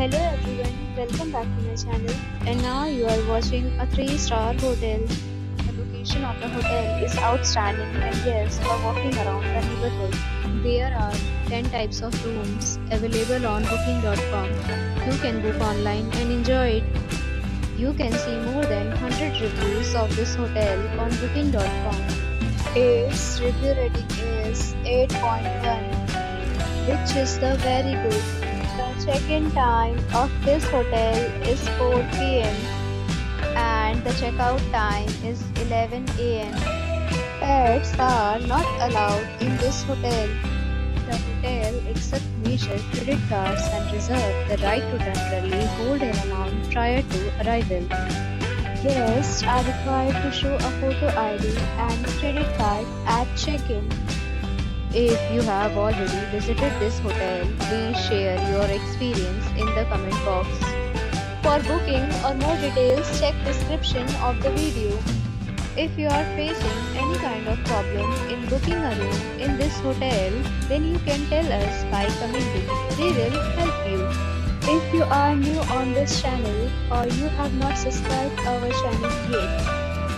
Hello everyone, welcome back to my channel, and now you are watching a 3-star hotel. The location of the hotel is outstanding and guests are walking around the neighborhood. There are 10 types of rooms available on booking.com. You can book online and enjoy it. You can see more than 100 reviews of this hotel on booking.com. Its review rating is 8.1, which is the very good. The check-in time of this hotel is 4 p.m. and the check-out time is 11 a.m. Pets are not allowed in this hotel. The hotel accepts major credit cards and reserves the right to temporarily hold an amount prior to arrival. Guests are required to show a photo ID and credit card at check-in. If you have already visited this hotel, please share your experience in the comment box. For booking or more details, check description of the video. If you are facing any kind of problem in booking a room in this hotel, then you can tell us by commenting. We will help you. If you are new on this channel or you have not subscribed our channel yet,